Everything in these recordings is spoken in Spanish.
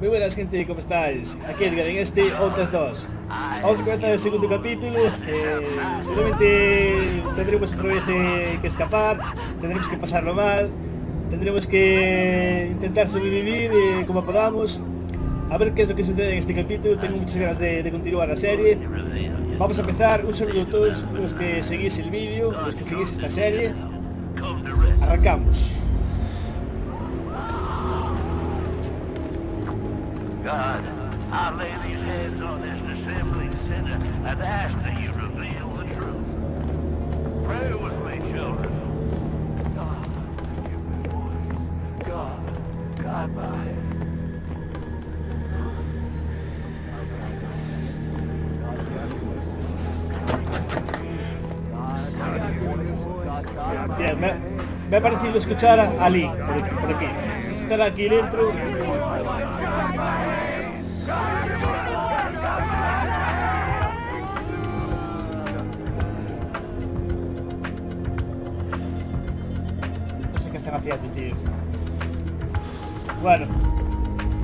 Muy buenas gente, ¿cómo estáis? Aquí Edgar en este Outlast 2. Vamos a comenzar el segundo capítulo. Seguramente tendremos otra vez que escapar, tendremos que pasarlo mal, tendremos que intentar sobrevivir como podamos. A ver qué es lo que sucede en este capítulo. Tengo muchas ganas de continuar la serie. Vamos a empezar. Un saludo a todos los que seguís el vídeo, los que seguís esta serie. Arrancamos. God, I lay these hands on this dissembling sinner and ask that you reveal the truth. Pray with me, children. God, give me voice. God, guide my head. Bien, me ha parecido escuchar a Lynn por aquí. Estar aquí dentro. No sé qué están haciendo, tío. Bueno,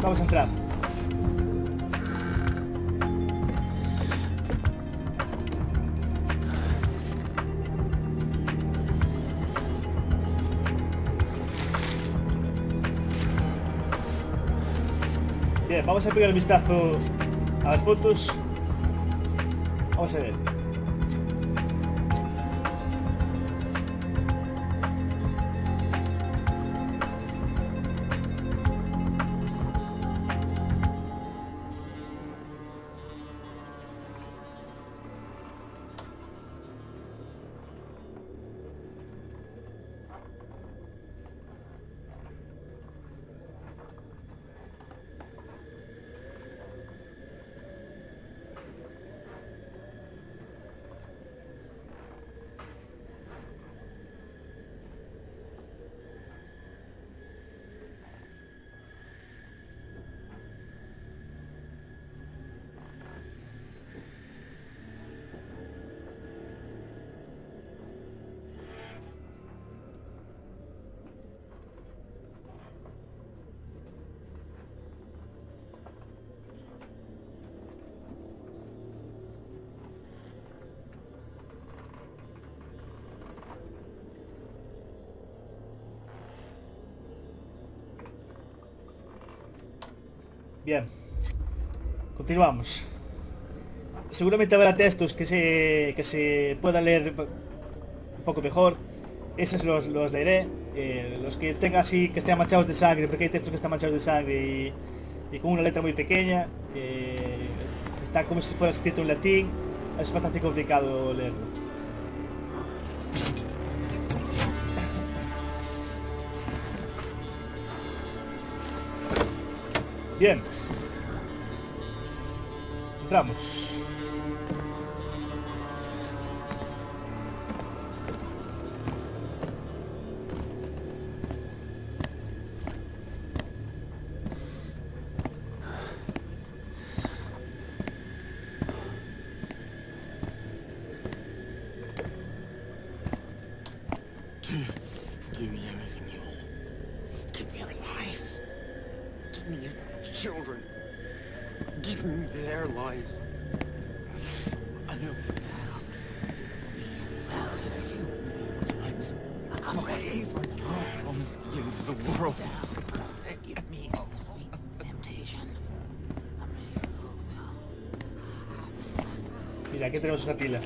vamos a entrar. Bien, vamos a pegar un vistazo a las fotos. Vamos a ver. Bien, continuamos. Seguramente habrá textos que se puedan leer un poco mejor. Esos los leeré. Los que tenga así, que estén manchados de sangre, porque hay textos que están manchados de sangre y con una letra muy pequeña. Está como si fuera escrito en latín. Es bastante complicado leerlo. Bien, entramos. Mira, aquí tenemos una pila.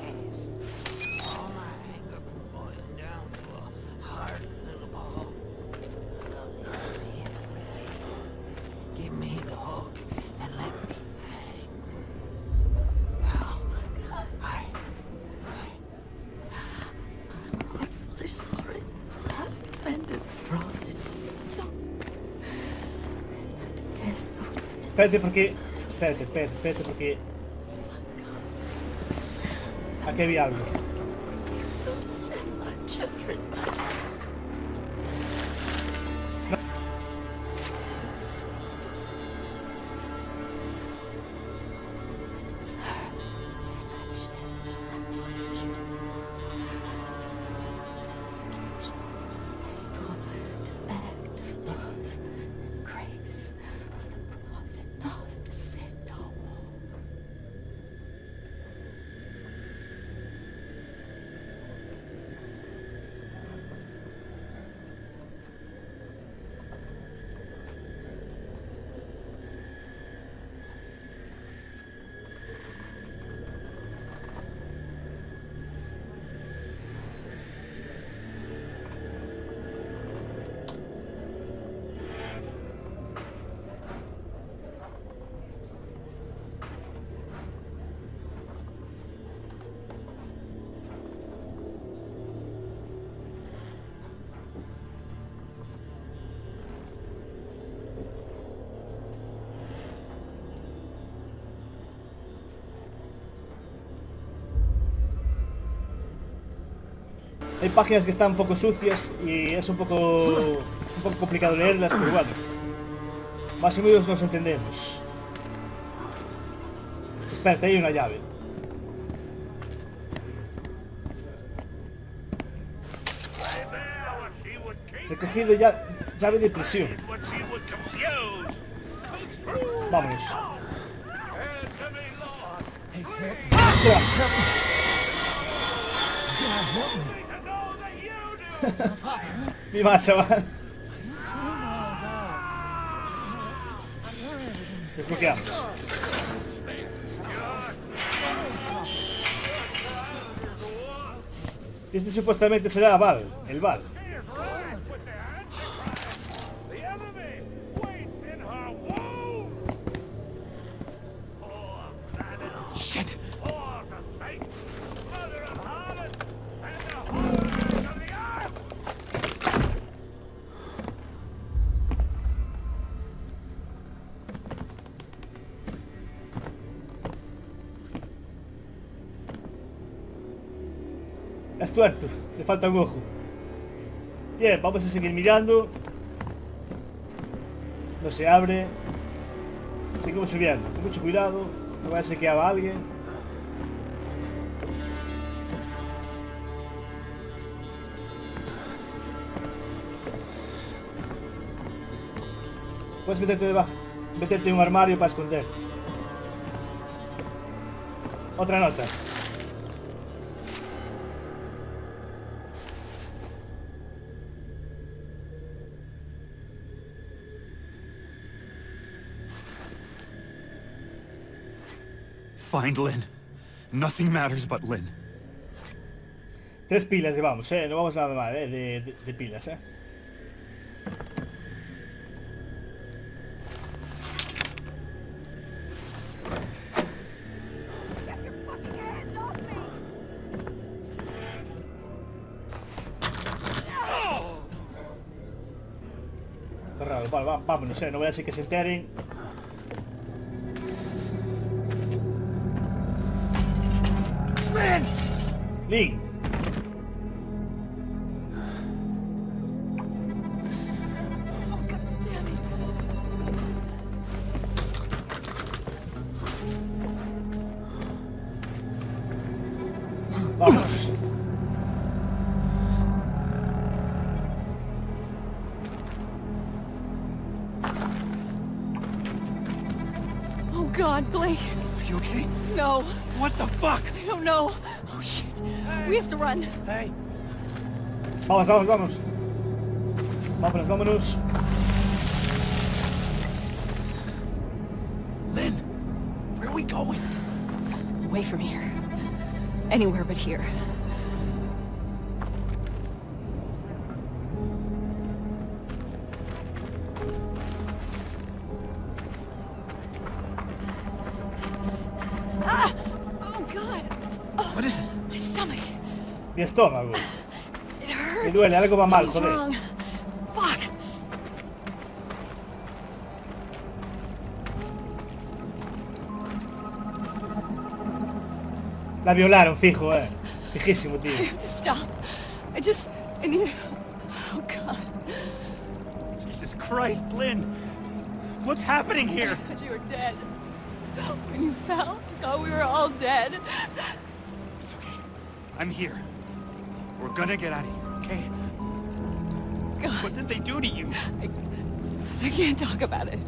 Espérate, porque aquí había algo. Hay páginas que están un poco sucias y es un poco complicado leerlas, pero bueno, más o menos nos entendemos. Espérate, hay una llave. Recogido ya llave de prisión. Vamos. Viva, chaval. Desbloqueamos. Este supuestamente será Val, el Val. Es tuerto, le falta un ojo. Bien, vamos a seguir mirando. No se abre. Seguimos subiendo, con mucho cuidado. No vaya a ser que haga alguien. Puedes meterte debajo, meterte en un armario para esconderte. Otra nota. Find Lynn. Nothing matters but Lynn. 3 pilas llevamos, no vamos nada mal, de pilas, Raro, vale, vámonos, no voy a decir que se enteren. Lynn. Vamos. Oh God, Blake. Are you okay? No. What the fuck? I don't know. Oh shit. We have to run. Hey. Vamos, vamos, vamos. Vámonos, vámonos. Lynn, where are we going? Away from here. Anywhere but here. Mi estómago. Me duele, algo va mal, joder. La violaron, fijo, Fijísimo, tío. Oh God. Jesus Christ, Lynn. What's happening here? I thought you were dead. When you fell, I thought we were all dead. It's okay. I'm here. We're gonna get out of here, okay? God. What did they do to you? I can't talk about it.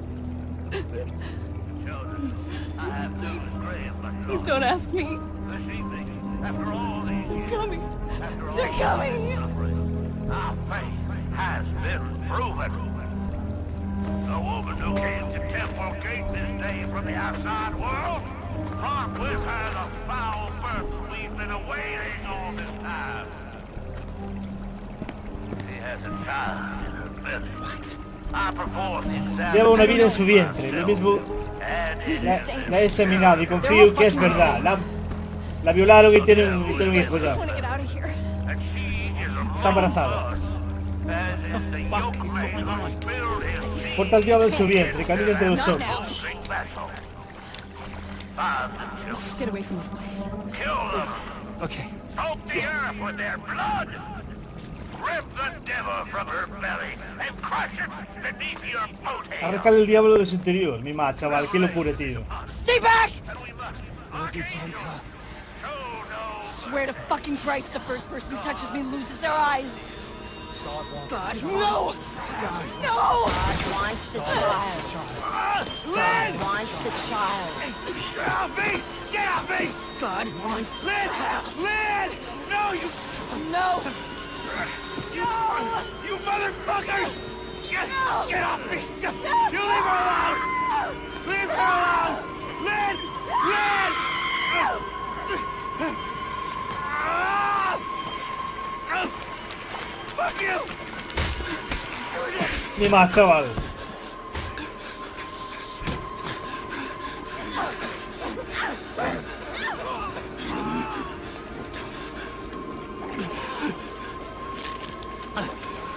I have no regret. Please don't ask me. This evening, after all these years, they're coming. Our faith has been proven. The woman who came to Temple Gate this day from the outside world brought with her the foul birth we've been awaiting all this time. Lleva una vida en su vientre, lo mismo la he examinado y confío que es verdad. La violaron y tiene un hijo ya. Está embarazada. Porta el diablo en su vientre, camina entre los ojos. Okay, Soak the earth with their blood! Rip the devil from her belly and crush it beneath your potatoes! Arranca el diablo de su interior, mi ma, chaval, qué locura, tío. Stay back! Swear to fucking Christ, the first person who touches me loses their eyes! God, no! God, no! God wants the child. God wants the child. Get off me! Get off me! God wants the child. Lynn! No, you... No! No! You motherfuckers! No! Get off me! You leave her alone! Leave her alone! Lynn! Lynn! Fuck you! Mi ma, chaval.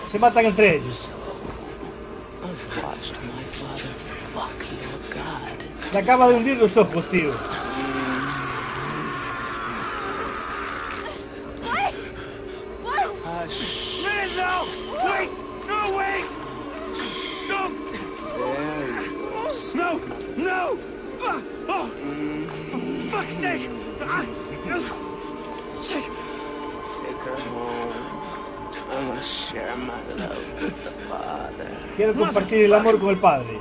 Se matan entre ellos. Se acaba de hundir los ojos, tío. Quiero compartir el amor con el padre.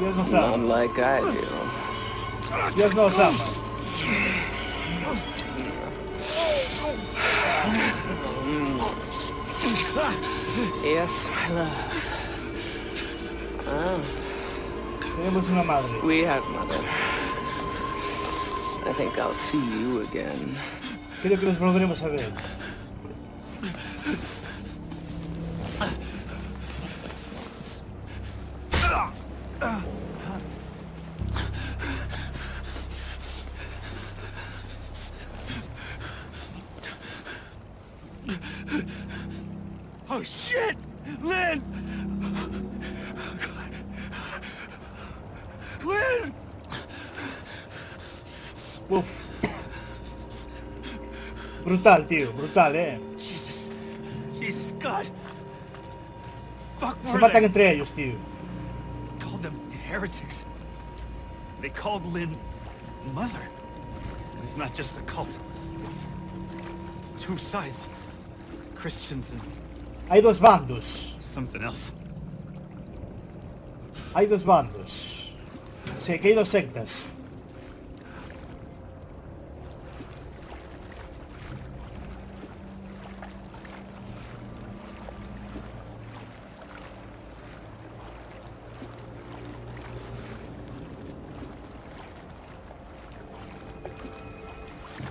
Dios nos ama. Dios nos ama. Yes, my love. Tenemos una madre. We have mother. I think I'll see you again. Creo que nos volveremos a ver. Oh shit, Lynn! Oh God, Lynn! Uf. Brutal, tío, brutal, Jesus, Jesus, God. Fuck. Se matan entre ellos, tío. Called them heretics. They called Lynn mother. And it's not just the cult. It's two sides. Christians and... Hay dos bandos. Something else. Hay dos bandos. O sea, que hay dos sectas.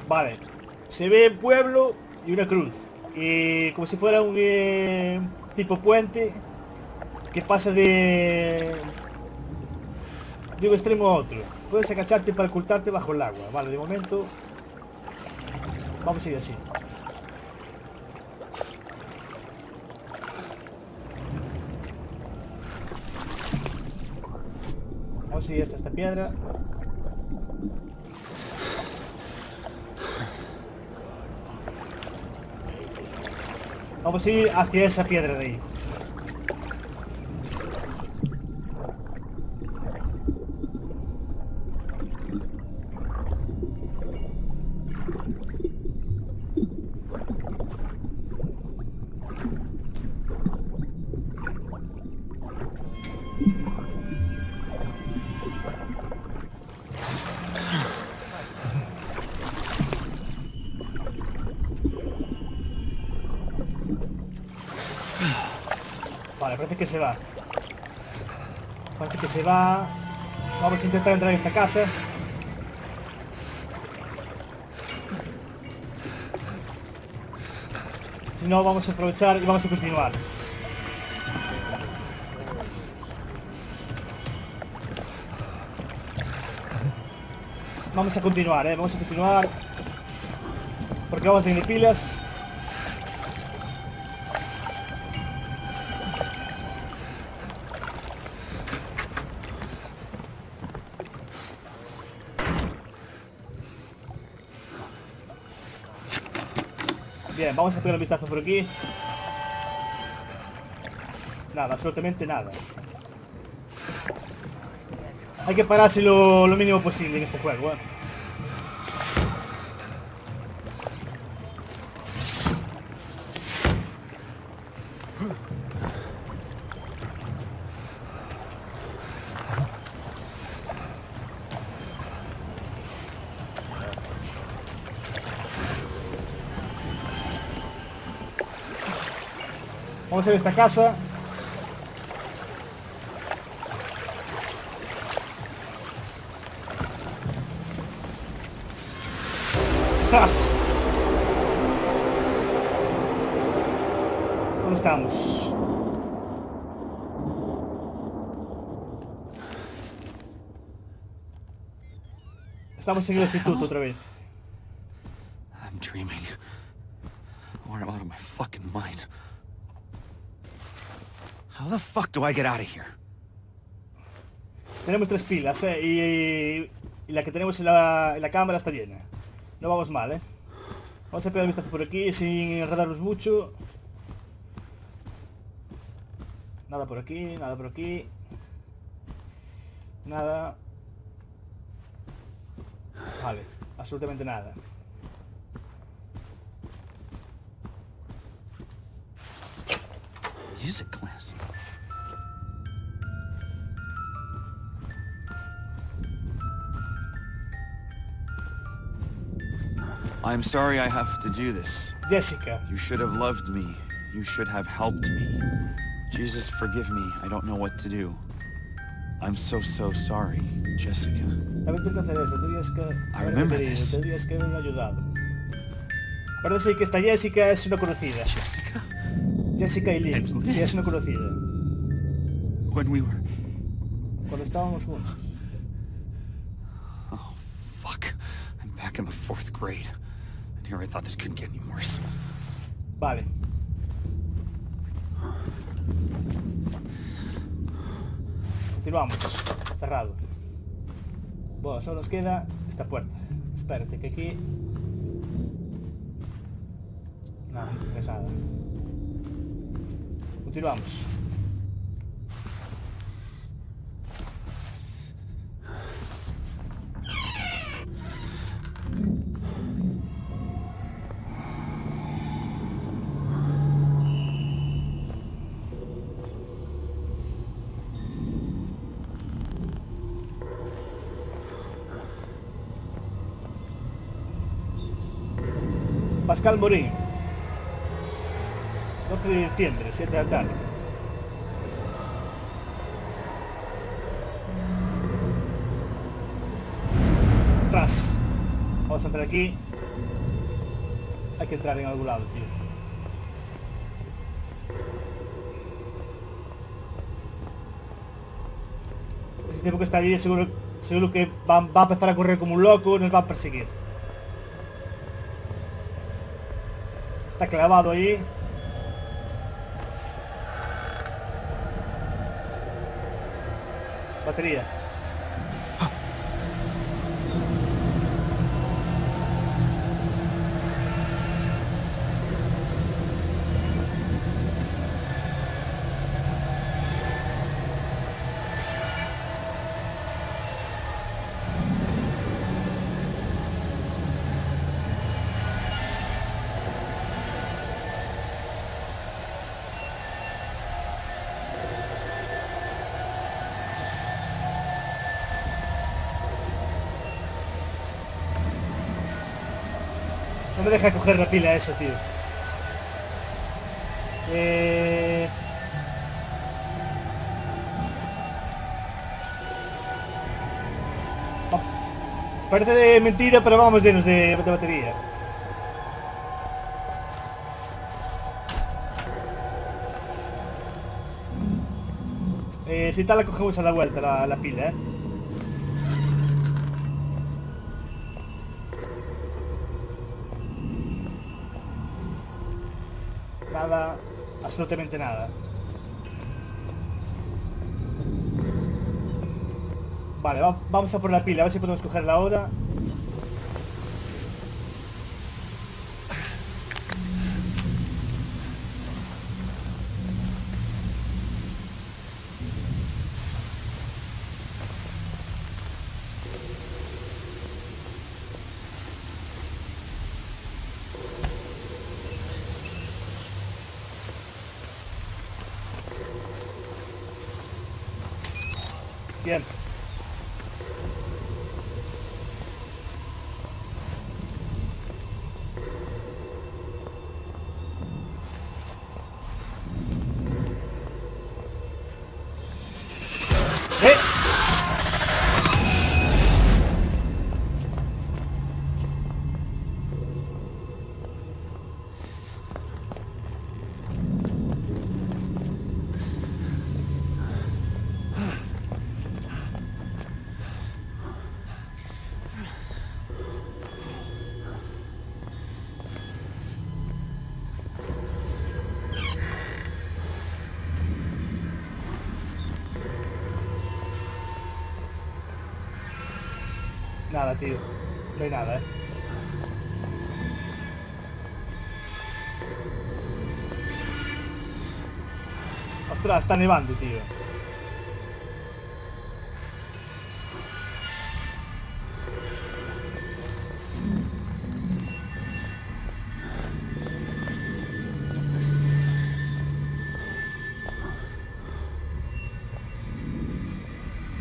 Vale, se ve el pueblo y una cruz, como si fuera un tipo puente que pasa de un extremo a otro. Puedes agacharte para ocultarte bajo el agua. Vale, de momento vamos a ir así. Vamos a ir hasta esta piedra. Vamos a ir hacia esa piedra de ahí. Que se va. Parece que se va. Vamos a intentar entrar en esta casa. Si no, vamos a aprovechar y vamos a continuar. Vamos a continuar, vamos a continuar. Porque vamos a tener pilas. Bien, vamos a pegar un vistazo por aquí. Nada, absolutamente nada. Hay que pararse lo mínimo posible en este juego, ¿eh? Vamos a ver esta casa. ¡Tras! ¿Dónde estamos? Estamos en el instituto otra vez. I'm dreaming. Or I'm out of my fucking mind. How the fuck do I get out of here? Tenemos 3 pilas, y la que tenemos en la cámara está llena. No vamos mal, ¿eh? Vamos a pegar un vistazo por aquí sin enredarnos mucho. Nada por aquí, nada por aquí. Nada. Vale, absolutamente nada. Music class. I'm sorry I have to do this. Jessica. You should have loved me. You should have helped me. Jesus, forgive me. I don't know what to do. I'm so sorry, Jessica. I remember this. Parece que esta Jessica es una conocida. Jessica. Jessica y Lynn. Sí, es una conocida. Cuando estábamos juntos. Oh, fuck. I'm back in the 4th grade. And here I thought this couldn't get any worse. Vale. Continuamos. Cerrado. Bueno, solo nos queda esta puerta. Espérate que aquí... Nada, no es nada. Continuamos. Pascal Morín. 12 de diciembre, 7 de la tarde. ¡Ostras! Vamos a entrar aquí. Hay que entrar en algún lado, tío. Ese tipo que está allí seguro que va a empezar a correr como un loco, nos va a perseguir. Está clavado ahí. Batería. No me deja coger la pila esa, tío. Parece de mentira, pero vamos llenos de batería. Si tal la cogemos a la vuelta, la pila, ¿eh? Nada, absolutamente nada. Vale, vamos a por la pila, a ver si podemos cogerla ahora. Bien. Nada, tío. No hay nada, ¿eh? Ostras, está nevando, tío.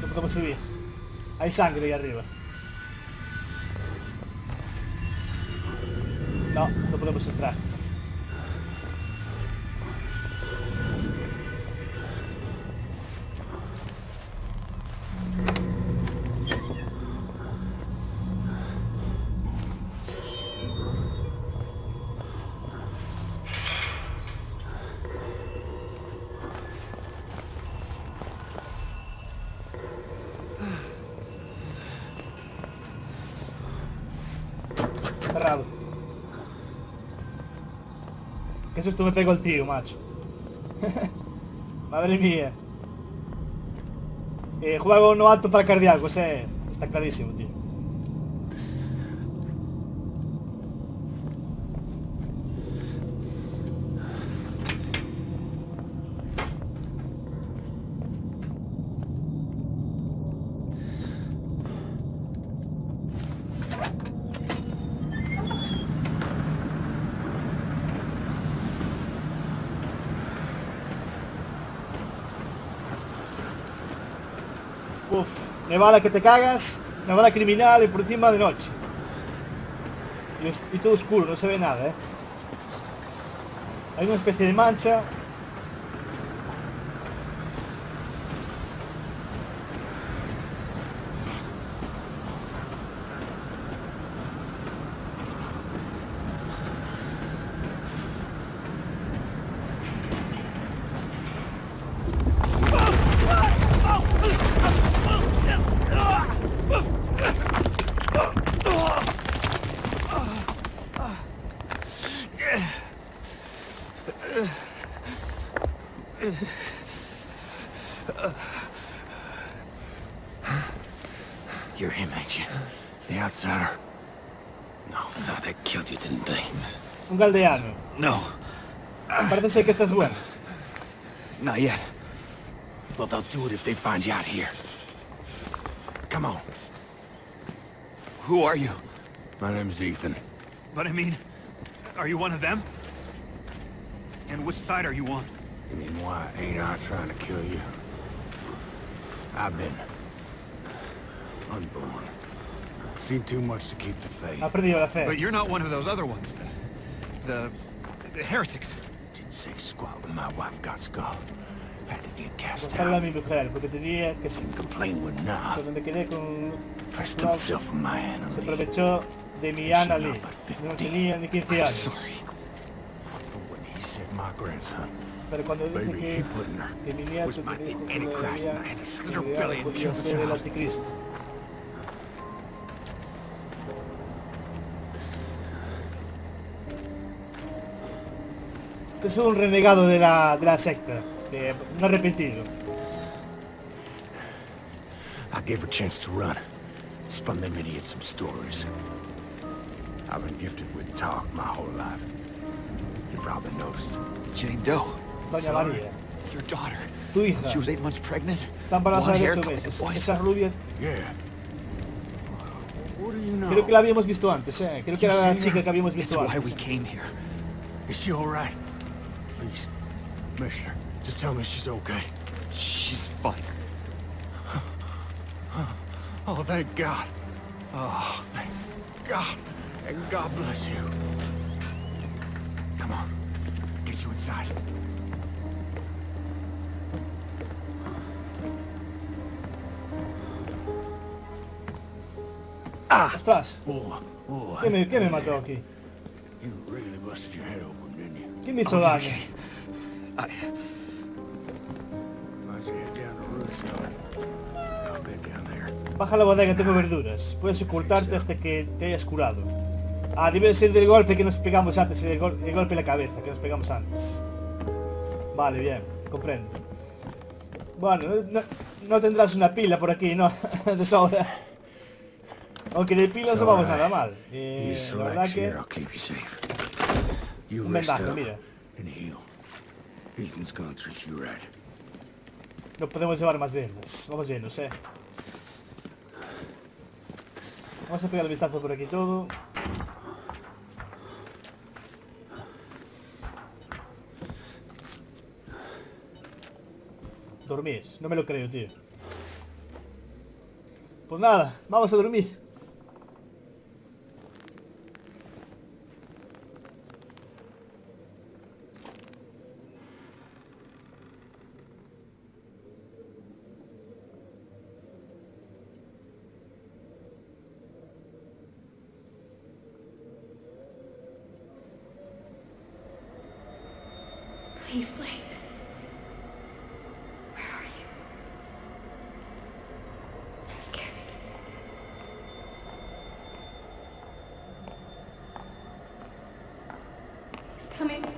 No podemos subir. Hay sangre ahí arriba. No, no podemos entrar. Cerrado. Que susto me pegó el tío, macho. Madre mía. Juego no apto para cardíacos, Está clarísimo, tío. Uf, nevada que te cagas, nevada criminal y por encima de noche. Y todo oscuro, no se ve nada, ¿eh? Hay una especie de mancha. You're him, ain't you? The outsider. No, so they killed you, didn't they? Un galdeano. No. Parece que estás bueno. Not yet. Well, they'll do it if they find you out here. Come on. Who are you? My name's Ethan. But I mean, are you one of them? And which side are you on? You mean why ain't I trying to kill you? I've been unborn. Seen too much to keep the faith. But you're not one of those other ones. The heretics. Didn't say squat when my wife got scarred. Had to get cast out. Complained with nah. Pressed himself on my enemy. I'm sorry. But when he said my grandson. Pero cuando dice que mi niña se tenía que podía ser el anticristo. Este es un renegado de la secta, no arrepentido. I gave her a chance to run. Spun them idiots some stories. I've been gifted with talk my whole life. You probably noticed. Jane Doe. Doña María. Your daughter. Tu hija. She was 8 months pregnant. Está embarazada de 8 meses. Esa rubia. Yeah. What do you know? Creo que la habíamos visto antes, Creo que era la chica que habíamos visto antes. That's why we came here. Is she all right? Please, Commissioner, just tell me she's okay. She's fine. Oh, thank God. Oh, thank God. And God bless you. Come on. Get you inside. Ah! That's pass. Oh, oh, give me my doggy. You really busted your head open, didn't you? Give me some doggy. I see it down the roof, so I'll get down there. Baja la bodega, tengo verduras. Puedes ocultarte hasta que te hayas curado. Ah, debe ser del golpe que nos pegamos antes, el golpe en la cabeza que nos pegamos antes. Vale, bien, comprendo. Bueno, no tendrás una pila por aquí, ¿no? De sobra. Aunque de pilas no vamos nada mal. La verdad que... Un vendaje, mira. No podemos llevar más vendas. Vamos llenos, eh. Vamos a pegar el vistazo por aquí todo. Dormir. No me lo creo, tío. Pues nada, vamos a dormir. Please, Blake. Where are you? I'm scared. He's coming. He's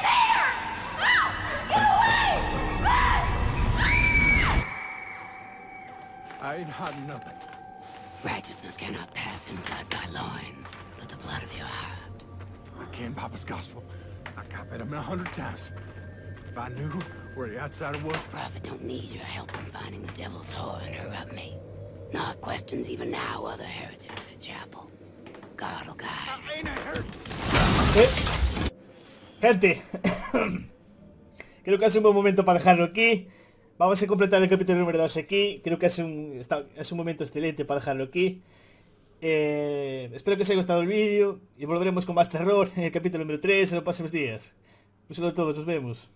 here! Get away! I ain't had nothing. Righteousness cannot pass in blood by loins, but the blood of your heart. I can't Papa's gospel. I copied him 100 times. If I knew where the outsider was... The prophet don't need your help in finding the devil's whore and her up me. Noth questions even now other heretics at chapel. God'll guide. I ain't a heretic. Gente, creo que es un buen momento para dejarlo aquí. Vamos a completar el capítulo número 2 aquí. Creo que es un momento excelente para dejarlo aquí. Espero que os haya gustado el vídeo y volveremos con más terror en el capítulo número 3 en los próximos días. Un saludo a todos, nos vemos.